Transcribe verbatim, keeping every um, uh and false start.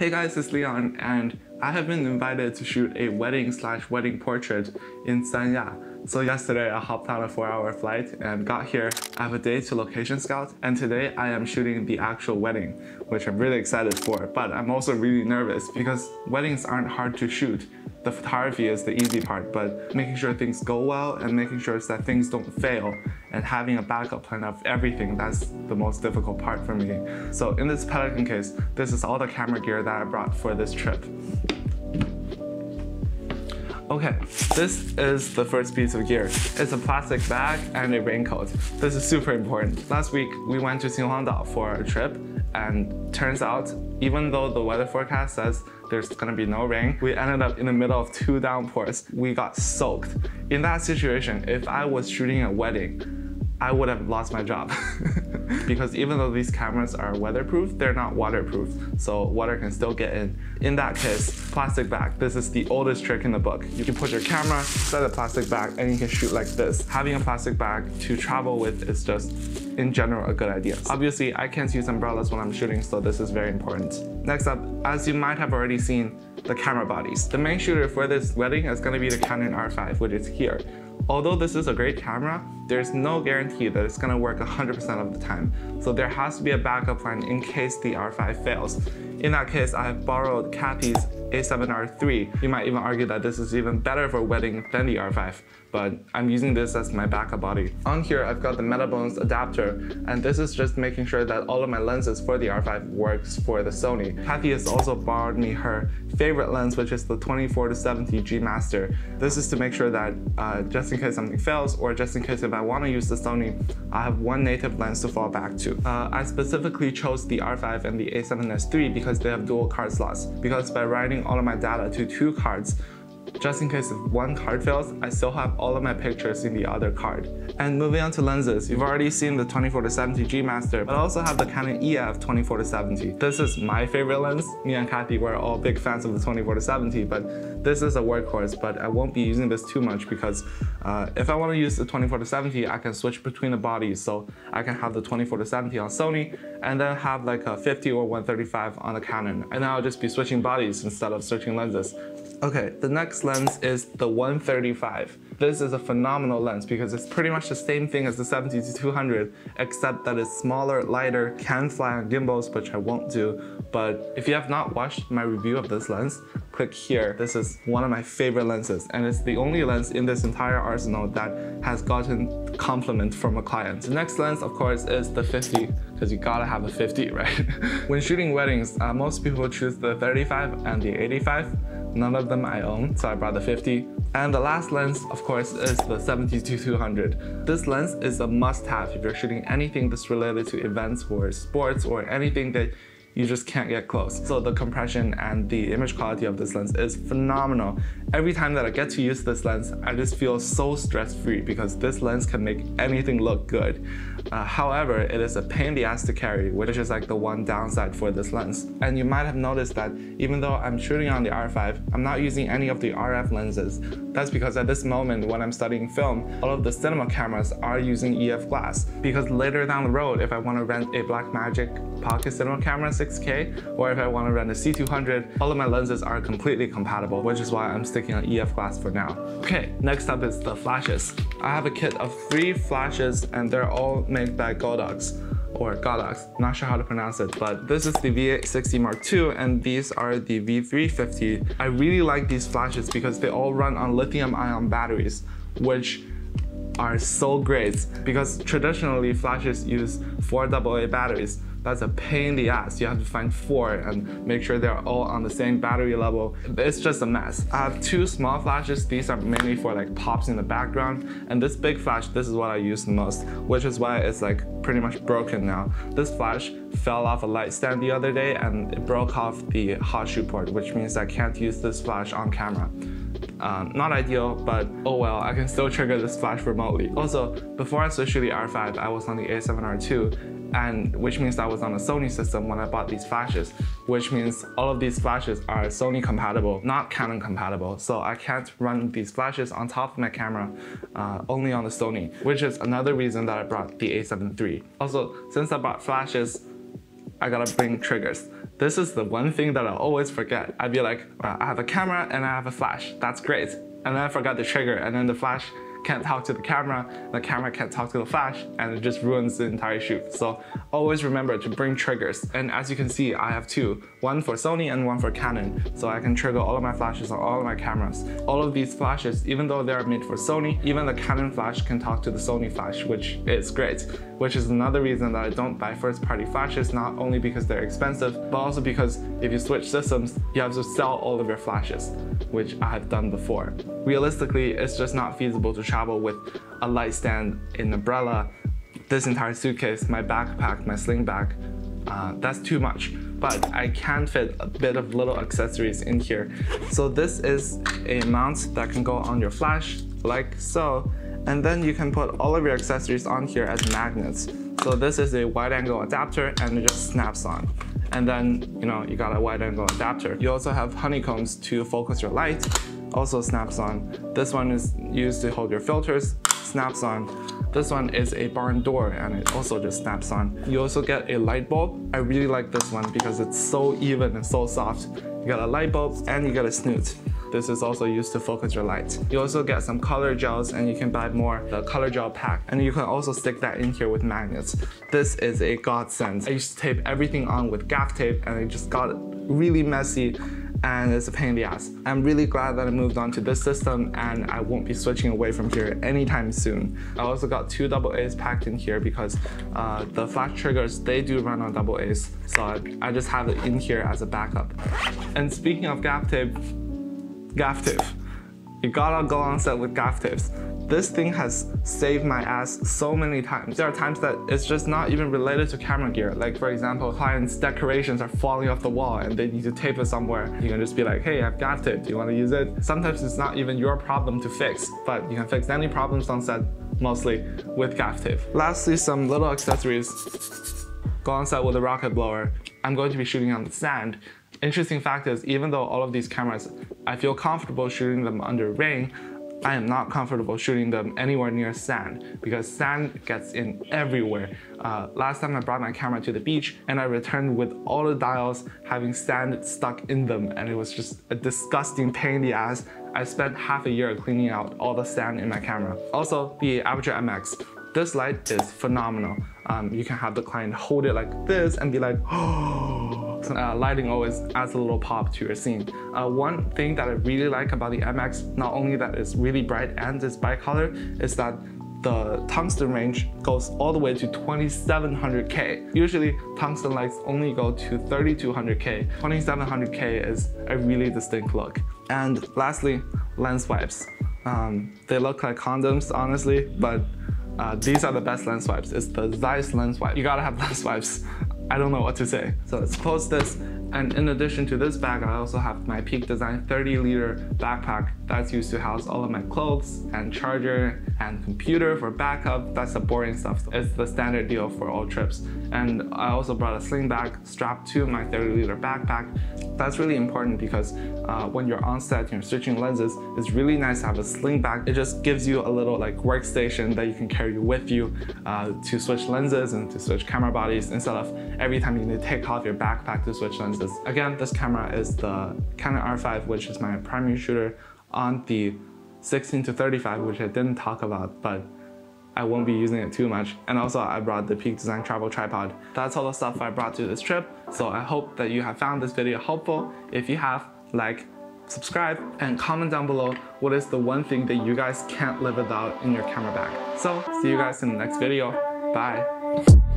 Hey guys, it's Leon and I have been invited to shoot a wedding slash wedding portrait in Sanya. So yesterday I hopped on a four hour flight and got here. I have a day to location scout and today I am shooting the actual wedding, which I'm really excited for, but I'm also really nervous because weddings aren't hard to shoot. The photography is the easy part, but making sure things go well and making sure that things don't fail and having a backup plan of everything, that's the most difficult part for me. So in this Pelican case, this is all the camera gear that I brought for this trip. Okay, this is the first piece of gear. It's a plastic bag and a raincoat. This is super important. Last week, we went to Xinhuangdao for a trip, and turns out, even though the weather forecast says there's gonna be no rain, we ended up in the middle of two downpours. We got soaked. In that situation, if I was shooting a wedding, I would have lost my job. Because even though these cameras are weatherproof, they're not waterproof, so water can still get in. In that case, plastic bag. This is the oldest trick in the book. You can put your camera inside the plastic bag and you can shoot like this. Having a plastic bag to travel with is just, in general, a good idea. Obviously, I can't use umbrellas when I'm shooting, so this is very important. Next up, as you might have already seen, the camera bodies. The main shooter for this wedding is gonna be the Canon R five, which is here. Although this is a great camera, there's no guarantee that it's gonna work one hundred percent of the time. So there has to be a backup plan in case the R five fails. In that case, I have borrowed Cathy's A seven R three. You might even argue that this is even better for a wedding than the R five, but I'm using this as my backup body. On here, I've got the Metabones adapter, and this is just making sure that all of my lenses for the R five works for the Sony. Cathy has also borrowed me her favorite lens, which is the twenty-four to seventy G Master. This is to make sure that uh, just in case something fails, or just in case if I want to use the Sony, I have one native lens to fall back to. Uh, I specifically chose the R five and the A seven S three because they have dual card slots, because by writing all of my data to two cards, just in case if one card fails, I still have all of my pictures in the other card. And moving on to lenses, you've already seen the twenty-four to seventy G Master, but I also have the Canon E F twenty-four to seventy. This is my favorite lens. Me and Cathy were all big fans of the twenty-four to seventy, but this is a workhorse, but I won't be using this too much because uh, if I want to use the twenty-four to seventy, I can switch between the bodies, so I can have the twenty-four to seventy on Sony and then have like a fifty or one thirty-five on the Canon. And I'll just be switching bodies instead of switching lenses. Okay, the next lens is the one thirty-five. This is a phenomenal lens because it's pretty much the same thing as the seventy to two hundred, except that it's smaller, lighter, can fly on gimbals, which I won't do. But if you have not watched my review of this lens, click here. This is one of my favorite lenses, and it's the only lens in this entire arsenal that has gotten compliment from a client. The next lens, of course, is the fifty, because you gotta have a fifty, right? When shooting weddings, uh, most people choose the thirty-five and the eighty-five. None of them I own, so I brought the fifty. And the last lens, of course, is the seventy to two hundred. This lens is a must-have if you're shooting anything that's related to events or sports or anything that you just can't get close. So the compression and the image quality of this lens is phenomenal. Every time that I get to use this lens, I just feel so stress-free because this lens can make anything look good. Uh, however, it is a pain in the ass to carry, which is like the one downside for this lens. And you might have noticed that even though I'm shooting on the R five, I'm not using any of the R F lenses. That's because at this moment when I'm studying film, all of the cinema cameras are using E F glass. Because later down the road, if I want to rent a Blackmagic pocket cinema camera six K, or if I want to rent a C two hundred, all of my lenses are completely compatible, which is why I'm sticking on E F glass for now. Okay, next up is the flashes. I have a kit of three flashes and they're all made by Godox or Godox, not sure how to pronounce it, but this is the V eight sixty Mark two and these are the V three fifty. I really like these flashes because they all run on lithium ion batteries, which are so great because traditionally flashes use four double A batteries. That's a pain in the ass. You have to find four and make sure they're all on the same battery level. It's just a mess. I have two small flashes. These are mainly for like pops in the background. And this big flash, this is what I use the most, which is why it's like pretty much broken now. This flash fell off a light stand the other day and it broke off the hot shoe port, which means I can't use this flash on camera. Um, not ideal, but oh well, I can still trigger this flash remotely. Also, before I switched to the R five, I was on the A seven R two. And which means I was on a Sony system when I bought these flashes, which means all of these flashes are Sony compatible, not Canon compatible. So I can't run these flashes on top of my camera, uh, only on the Sony, which is another reason that I brought the A seven three. Also, since I bought flashes, I gotta bring triggers. This is the one thing that I always forget. I'd be like, well, I have a camera and I have a flash. That's great. And then I forgot the trigger, and then the flash can't talk to the camera, the camera can't talk to the flash, and it just ruins the entire shoot. So always remember to bring triggers. And as you can see, I have two, one for Sony and one for Canon. So I can trigger all of my flashes on all of my cameras. All of these flashes, even though they are made for Sony, even the Canon flash can talk to the Sony flash, which is great. Which is another reason that I don't buy first party flashes, not only because they're expensive, but also because if you switch systems, you have to sell all of your flashes, which I have done before. Realistically, it's just not feasible to travel with a light stand, an umbrella, this entire suitcase, my backpack, my sling bag. Uh, that's too much, but I can fit a bit of little accessories in here. So this is a mount that can go on your flash like so, and then you can put all of your accessories on here as magnets. So this is a wide angle adapter and it just snaps on. And then, you know, you got a wide angle adapter. You also have honeycombs to focus your light, also snaps on. This one is used to hold your filters, snaps on. This one is a barn door and it also just snaps on. You also get a light bulb. I really like this one because it's so even and so soft. You got a light bulb and you got a snoot. This is also used to focus your light. You also get some color gels and you can buy more, the color gel pack. And you can also stick that in here with magnets. This is a godsend. I used to tape everything on with gaff tape and it just got really messy and it's a pain in the ass. I'm really glad that I moved on to this system and I won't be switching away from here anytime soon. I also got two double A's packed in here because uh, the flash triggers, they do run on double A's. So I, I just have it in here as a backup. And speaking of gaff tape, gaff tape. You gotta go on set with gaff tapes. This thing has saved my ass so many times. There are times that it's just not even related to camera gear. Like for example, clients' decorations are falling off the wall and they need to tape it somewhere. You can just be like, hey, I have gaff tape, do you wanna use it? Sometimes it's not even your problem to fix, but you can fix any problems on set, mostly with gaff tape. Lastly, some little accessories. Go on set with a rocket blower. I'm going to be shooting on the sand. Interesting fact is, even though all of these cameras, I feel comfortable shooting them under rain, I am not comfortable shooting them anywhere near sand because sand gets in everywhere. Uh, last time I brought my camera to the beach and I returned with all the dials having sand stuck in them and it was just a disgusting pain in the ass. I spent half a year cleaning out all the sand in my camera. Also, the Aputure M X. This light is phenomenal. Um, you can have the client hold it like this and be like, oh. Uh, lighting always adds a little pop to your scene. Uh, one thing that I really like about the M X, not only that it's really bright and it's bi-color, is that the tungsten range goes all the way to twenty-seven hundred K. Usually tungsten lights only go to thirty-two hundred K. twenty-seven hundred K is a really distinct look. And lastly, lens wipes. Um, they look like condoms, honestly, but uh, these are the best lens wipes. It's the Zeiss lens wipe. You gotta have lens wipes. I don't know what to say. So let's close this. And in addition to this bag, I also have my Peak Design thirty liter backpack that's used to house all of my clothes and charger and computer for backup. That's the boring stuff. It's the standard deal for all trips. And I also brought a sling bag strapped to my thirty liter backpack. That's really important because uh, when you're on set and you're switching lenses, it's really nice to have a sling bag. It just gives you a little like workstation that you can carry with you uh, to switch lenses and to switch camera bodies instead of every time you need to take off your backpack to switch lenses. Again, this camera is the Canon R five, which is my primary shooter on the sixteen to thirty-five, which I didn't talk about, but I won't be using it too much. And also I brought the Peak Design travel tripod. That's all the stuff I brought to this trip. So I hope that you have found this video helpful. If you have, like, subscribe, and comment down below what is the one thing that you guys can't live without in your camera bag. So see you guys in the next video. Bye.